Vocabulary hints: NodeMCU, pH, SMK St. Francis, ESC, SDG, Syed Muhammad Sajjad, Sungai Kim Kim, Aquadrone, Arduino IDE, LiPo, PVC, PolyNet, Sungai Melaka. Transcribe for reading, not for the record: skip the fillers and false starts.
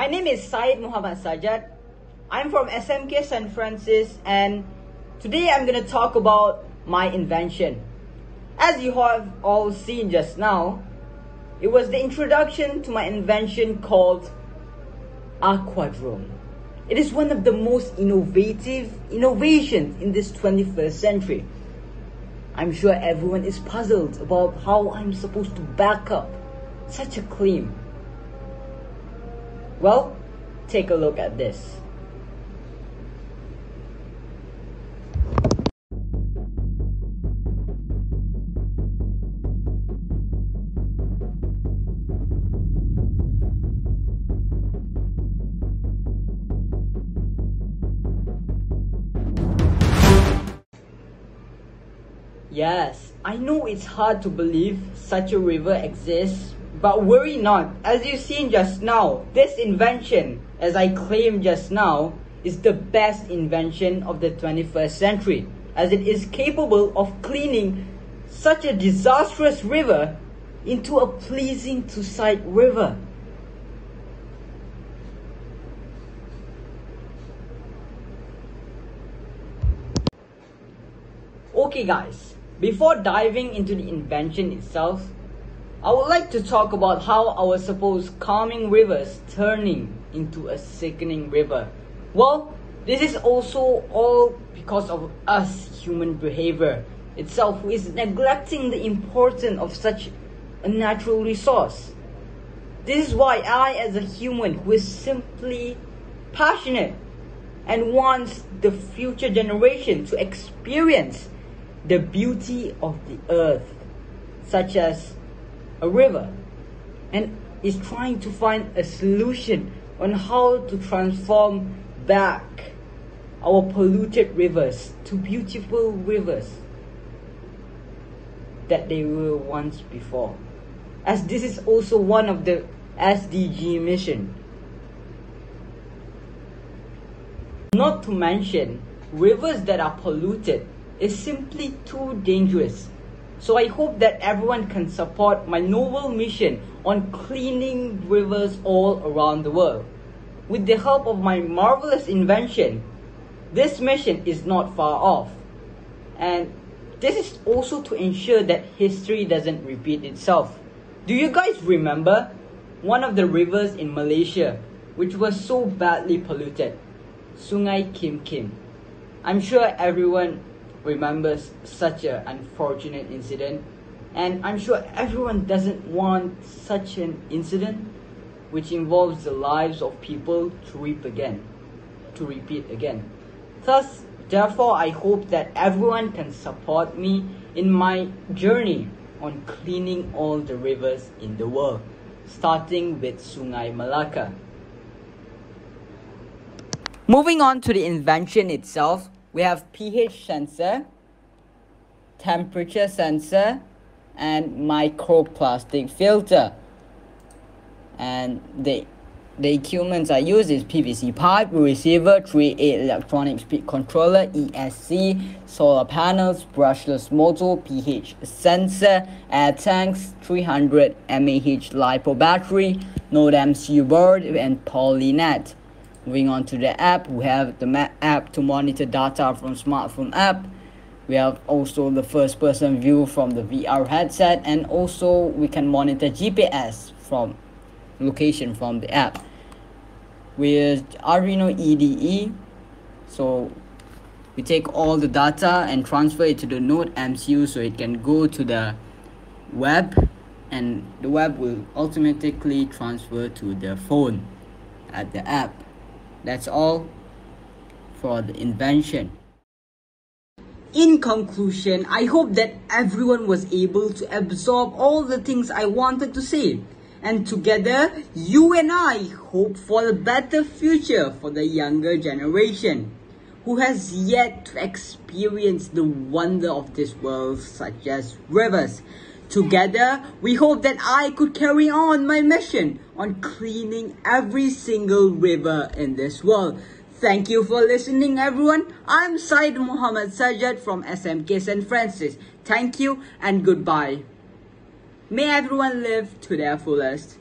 My name is Syed Muhammad Sajjad. I'm from SMK St. Francis, and today I'm going to talk about my invention. As you have all seen just now, it was the introduction to my invention called Aquadrone. It is one of the most innovative innovations in this 21st century. I'm sure everyone is puzzled about how I'm supposed to back up such a claim. Well, take a look at this. Yes, I know it's hard to believe such a river exists, but worry not. As you've seen just now, this invention, as I claimed just now, is the best invention of the 21st century, as it is capable of cleaning such a disastrous river into a pleasing to sight river. Okay guys, before diving into the invention itself, I would like to talk about how our supposed calming rivers turning into a sickening river. Well, this is also all because of us human behavior itself, who is neglecting the importance of such a natural resource. This is why I, as a human who is simply passionate and wants the future generation to experience the beauty of the earth, such as a river, and is trying to find a solution on how to transform back our polluted rivers to beautiful rivers that they were once before, as this is also one of the SDG mission. Not to mention, rivers that are polluted is simply too dangerous. So I hope that everyone can support my noble mission on cleaning rivers all around the world. With the help of my marvelous invention, this mission is not far off. And this is also to ensure that history doesn't repeat itself. Do you guys remember one of the rivers in Malaysia which was so badly polluted? Sungai Kim Kim. I'm sure everyone remembers such an unfortunate incident, and I'm sure everyone doesn't want such an incident which involves the lives of people to repeat again. Thus, therefore, I hope that everyone can support me in my journey on cleaning all the rivers in the world, starting with Sungai Melaka. Moving on to the invention itself, we have pH sensor, temperature sensor, and microplastic filter. And the equipment I use is PVC pipe, receiver, 3/8 electronic speed controller, ESC, solar panels, brushless motor, pH sensor, air tanks, 300 mAh LiPo battery, NodeMCU board, and PolyNet. Moving on to the app, we have the map app to monitor data from smartphone app. We have also the first person view from the VR headset, and also we can monitor GPS from location from the app. With Arduino IDE, so we take all the data and transfer it to the NodeMCU so it can go to the web, and the web will automatically transfer to the phone at the app. That's all for the invention. In conclusion, I hope that everyone was able to absorb all the things I wanted to say. And together, you and I hope for a better future for the younger generation who has yet to experience the wonder of this world, such as rivers. Together, we hope that I could carry on my mission on cleaning every single river in this world. Thank you for listening, everyone. I'm Syed Muhammad Sajjad from SMK St. Francis. Thank you and goodbye. May everyone live to their fullest.